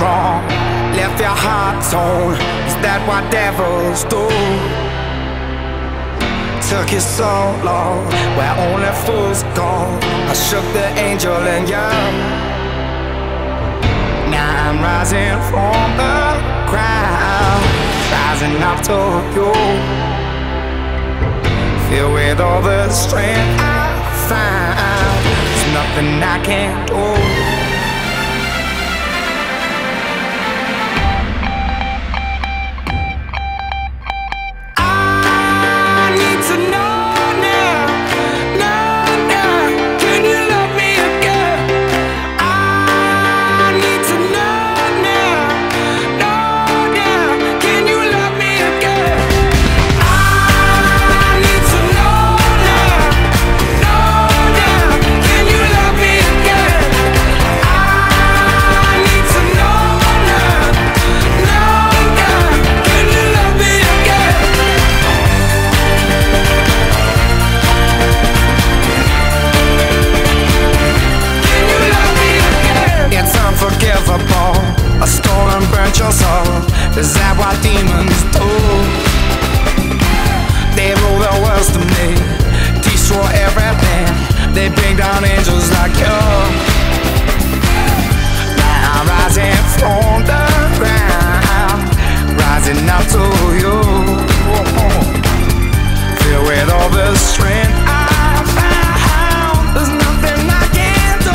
wrong, left your heart torn. Is that what devils do? Took you so long, where only fools go. I shook the angel and young. Now I'm rising from the crowd, rising up to you, filled with all the strength I found. There's nothing I can't do. A stolen burnt your soul. Is that what demons do? They rule the world to me, destroy everything. They bring down angels like you. Now I'm rising from the ground, rising up to you, filled with all the strength I found. There's nothing I can't do.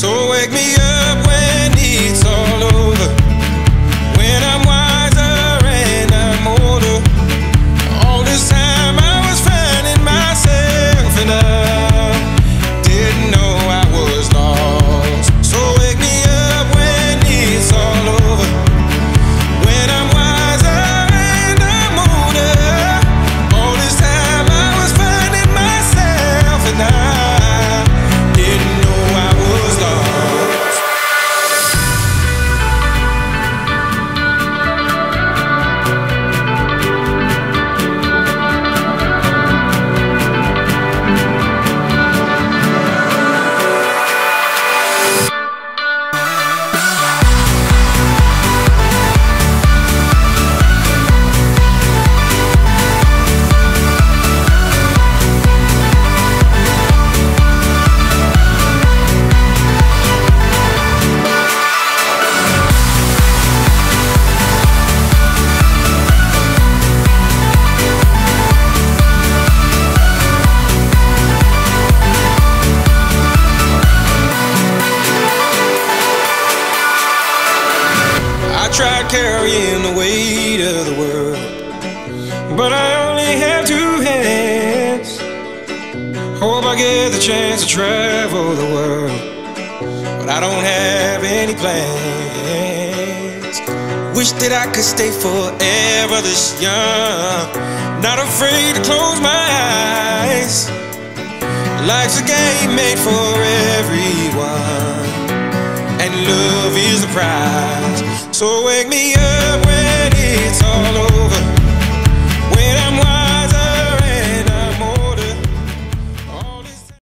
So wake me up when it's all over, when I'm wiser and I'm older. All this time I was finding myself and I didn't know I was lost. So wake me up when it's all over, when I'm wiser and I'm older. All this time I was finding myself and I didn't know I was lost. carrying the weight of the world, but I only have two hands. Hope I get the chance to travel the world, but I don't have any plans. Wish that I could stay forever this young, not afraid to close my eyes. Life's a game made for everyone, and love is the prize. So wake me up when